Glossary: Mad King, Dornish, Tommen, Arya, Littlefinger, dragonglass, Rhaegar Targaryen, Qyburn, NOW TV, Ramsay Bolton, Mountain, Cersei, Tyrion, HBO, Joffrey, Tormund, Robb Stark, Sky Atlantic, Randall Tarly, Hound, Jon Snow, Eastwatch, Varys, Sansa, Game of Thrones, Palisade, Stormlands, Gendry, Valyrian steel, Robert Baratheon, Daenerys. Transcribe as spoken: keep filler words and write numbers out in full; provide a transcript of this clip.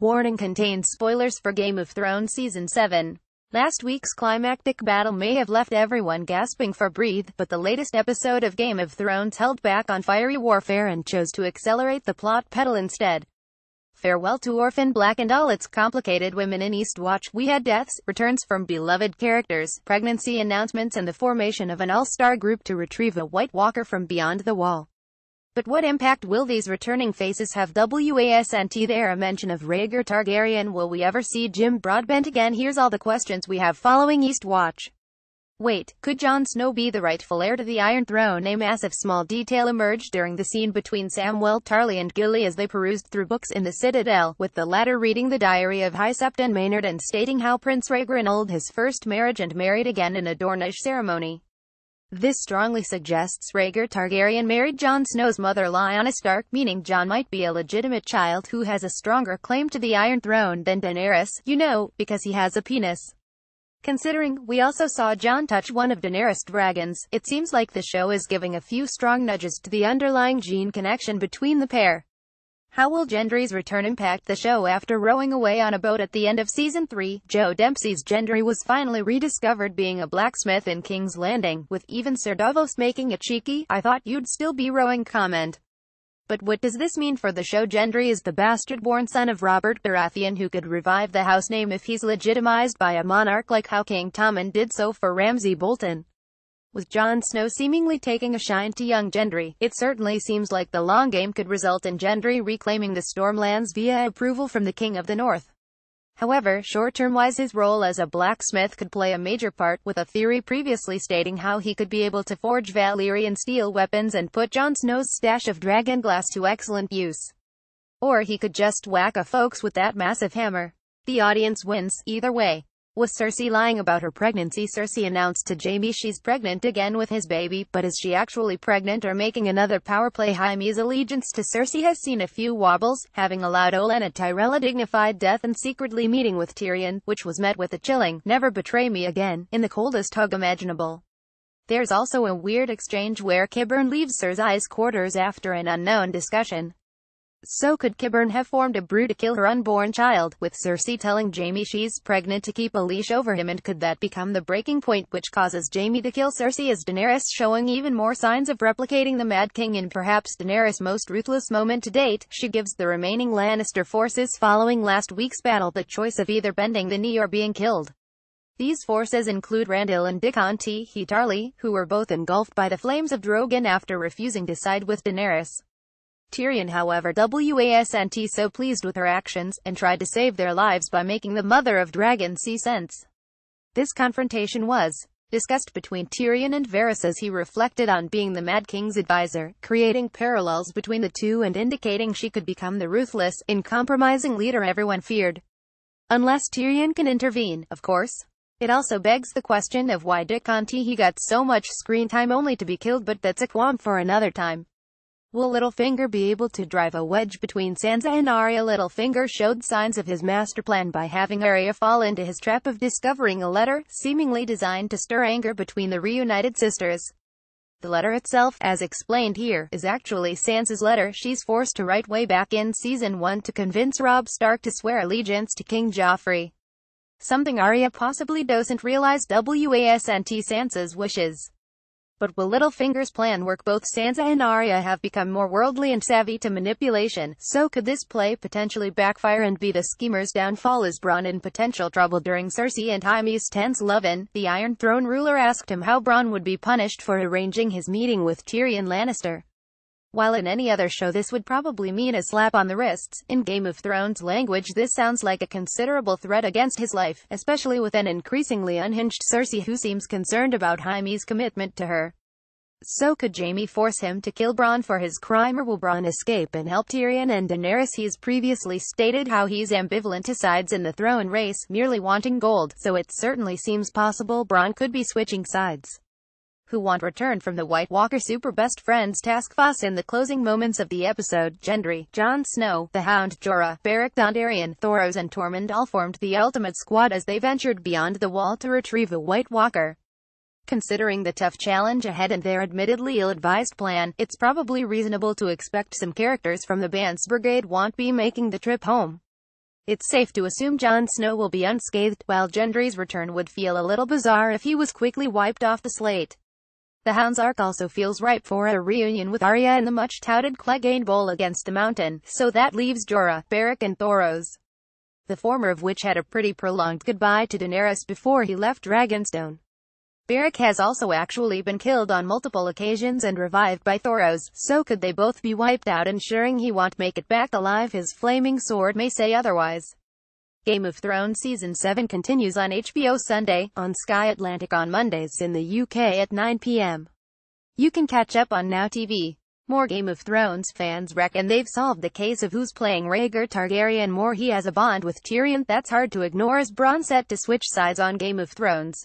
Warning contains spoilers for Game of Thrones Season seven. Last week's climactic battle may have left everyone gasping for breath, but the latest episode of Game of Thrones held back on fiery warfare and chose to accelerate the plot pedal instead. Farewell to Orphan Black and all its complicated women in Eastwatch. We had deaths, returns from beloved characters, pregnancy announcements and the formation of an all-star group to retrieve a White Walker from beyond the wall. But what impact will these returning faces have? Wasn't there a mention of Rhaegar Targaryen? Will we ever see Jim Broadbent again? Here's all the questions we have following Eastwatch. Wait, could Jon Snow be the rightful heir to the Iron Throne? A massive small detail emerged during the scene between Samwell Tarly and Gilly as they perused through books in the Citadel, with the latter reading the diary of High Septon Maynard and stating how Prince Rhaegar annulled his first marriage and married again in a Dornish ceremony. This strongly suggests Rhaegar Targaryen married Jon Snow's mother Lyanna Stark, meaning Jon might be a legitimate child who has a stronger claim to the Iron Throne than Daenerys, you know, because he has a penis. Considering we also saw Jon touch one of Daenerys' dragons, it seems like the show is giving a few strong nudges to the underlying gene connection between the pair. How will Gendry's return impact the show after rowing away on a boat at the end of Season three? Joe Dempsey's Gendry was finally rediscovered being a blacksmith in King's Landing, with even Ser Davos making a cheeky, "I thought you'd still be rowing" comment. But what does this mean for the show? Gendry is the bastard-born son of Robert Baratheon who could revive the house name if he's legitimized by a monarch, like how King Tommen did so for Ramsay Bolton. With Jon Snow seemingly taking a shine to young Gendry, it certainly seems like the long game could result in Gendry reclaiming the Stormlands via approval from the King of the North. However, short-term-wise his role as a blacksmith could play a major part, with a theory previously stating how he could be able to forge Valyrian steel weapons and put Jon Snow's stash of dragonglass to excellent use. Or he could just whack a folks with that massive hammer. The audience wins, either way. Was Cersei lying about her pregnancy? Cersei announced to Jaime she's pregnant again with his baby, but is she actually pregnant or making another power play? Jaime's allegiance to Cersei has seen a few wobbles, having allowed Olenna Tyrell a dignified death and secretly meeting with Tyrion, which was met with a chilling, "Never betray me again," in the coldest hug imaginable. There's also a weird exchange where Qyburn leaves Cersei's quarters after an unknown discussion. So could Qyburn have formed a brew to kill her unborn child, with Cersei telling Jaime she's pregnant to keep a leash over him, and could that become the breaking point which causes Jaime to kill Cersei? Is Daenerys showing even more signs of replicating the Mad King in perhaps Daenerys' most ruthless moment to date? She gives the remaining Lannister forces following last week's battle the choice of either bending the knee or being killed. These forces include Randall and Dickon Tarly, who were both engulfed by the flames of Drogon after refusing to side with Daenerys. Tyrion, however, wasn't so pleased with her actions, and tried to save their lives by making the mother of dragons see sense. This confrontation was discussed between Tyrion and Varys as he reflected on being the Mad King's advisor, creating parallels between the two and indicating she could become the ruthless, uncompromising leader everyone feared. Unless Tyrion can intervene, of course. It also begs the question of why Dickon Tarly got so much screen time only to be killed, but that's a qualm for another time. Will Littlefinger be able to drive a wedge between Sansa and Arya? Littlefinger showed signs of his master plan by having Arya fall into his trap of discovering a letter, seemingly designed to stir anger between the reunited sisters. The letter itself, as explained here, is actually Sansa's letter she's forced to write way back in Season one to convince Robb Stark to swear allegiance to King Joffrey. Something Arya possibly doesn't realize wasn't Sansa's wishes. But will Littlefinger's plan work? Both Sansa and Arya have become more worldly and savvy to manipulation, so could this play potentially backfire and be the schemer's downfall? Is Bronn in potential trouble? During Cersei and Jaime's tense love-in, the Iron Throne ruler asked him how Bronn would be punished for arranging his meeting with Tyrion Lannister. While in any other show this would probably mean a slap on the wrists, in Game of Thrones language this sounds like a considerable threat against his life, especially with an increasingly unhinged Cersei who seems concerned about Jaime's commitment to her. So could Jaime force him to kill Bronn for his crime, or will Bronn escape and help Tyrion and Daenerys? He's previously stated how he's ambivalent to sides in the throne race, merely wanting gold, so it certainly seems possible Bronn could be switching sides. Who want return from the White Walker Super Best Friends Task Force? In the closing moments of the episode, Gendry, Jon Snow, the Hound, Jorah, Beric Dondarrion, Thoros and Tormund all formed the ultimate squad as they ventured beyond the wall to retrieve a White Walker. Considering the tough challenge ahead and their admittedly ill-advised plan, it's probably reasonable to expect some characters from the band's brigade won't be making the trip home. It's safe to assume Jon Snow will be unscathed, while Gendry's return would feel a little bizarre if he was quickly wiped off the slate. The Hound's arc also feels ripe for a reunion with Arya in the much-touted Clegane Bowl against the Mountain, so that leaves Jorah, Beric and Thoros, the former of which had a pretty prolonged goodbye to Daenerys before he left Dragonstone. Beric has also actually been killed on multiple occasions and revived by Thoros, so could they both be wiped out, ensuring he won't make it back alive? His flaming sword may say otherwise. Game of Thrones Season seven continues on H B O Sunday, on Sky Atlantic on Mondays in the U K at nine p m. You can catch up on Now T V. More Game of Thrones fans reckon they've solved the case of who's playing Rhaegar Targaryen more. He has a bond with Tyrion that's hard to ignore, as Bronn set to switch sides on Game of Thrones.